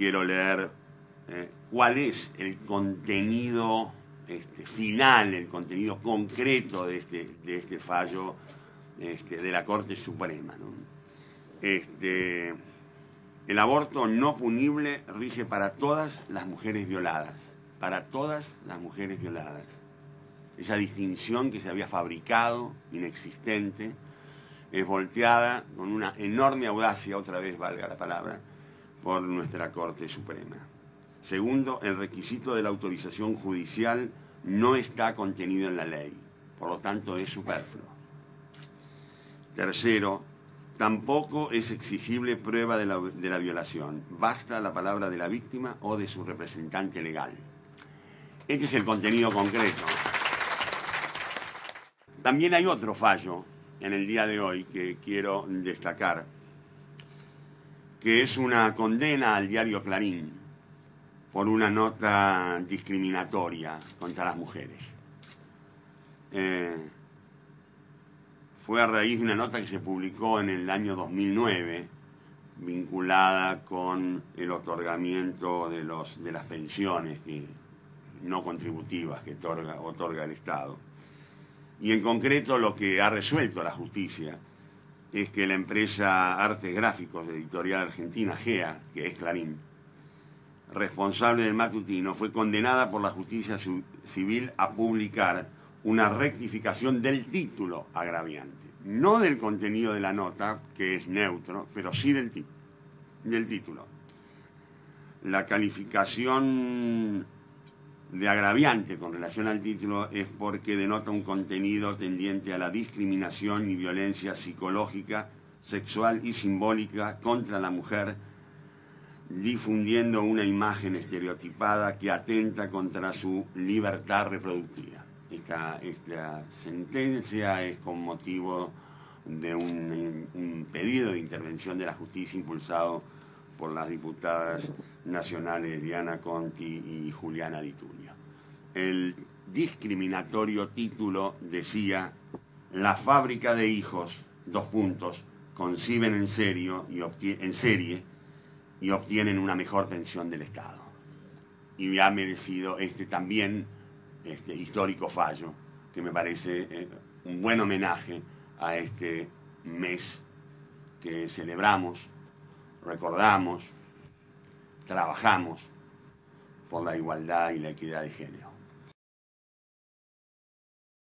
quiero leer cuál es el contenido final, el contenido concreto de este fallo de la Corte Suprema, ¿no? El aborto no punible rige para todas las mujeres violadas, para todas las mujeres violadas. Esa distinción que se había fabricado, inexistente, es volteada con una enorme audacia, otra vez valga la palabra, por nuestra Corte Suprema. Segundo, el requisito de la autorización judicial no está contenido en la ley, por lo tanto es superfluo. Tercero, tampoco es exigible prueba de la violación, basta la palabra de la víctima o de su representante legal. Este es el contenido concreto. También hay otro fallo en el día de hoy que quiero destacar, que es una condena al diario Clarín por una nota discriminatoria contra las mujeres. Fue a raíz de una nota que se publicó en el año 2009, vinculada con el otorgamiento de las pensiones no contributivas que otorga el Estado. Y en concreto lo que ha resuelto la justicia es que la empresa Artes Gráficos de Editorial Argentina, GEA, que es Clarín, responsable del matutino, fue condenada por la justicia civil a publicar una rectificación del título agraviante, no del contenido de la nota, que es neutro, pero sí del título. La calificación de agraviante con relación al título es porque denota un contenido tendiente a la discriminación y violencia psicológica, sexual y simbólica contra la mujer, difundiendo una imagen estereotipada que atenta contra su libertad reproductiva. Esta sentencia es con motivo de un pedido de intervención de la justicia impulsado por las diputadas nacionales Diana Conti y Juliana Di Tullio. El discriminatorio título decía: la fábrica de hijos, : conciben en serie y obtienen una mejor pensión del Estado. Y ha merecido también este histórico fallo, que me parece un buen homenaje a este mes que celebramos, recordamos, trabajamos por la igualdad y la equidad de género.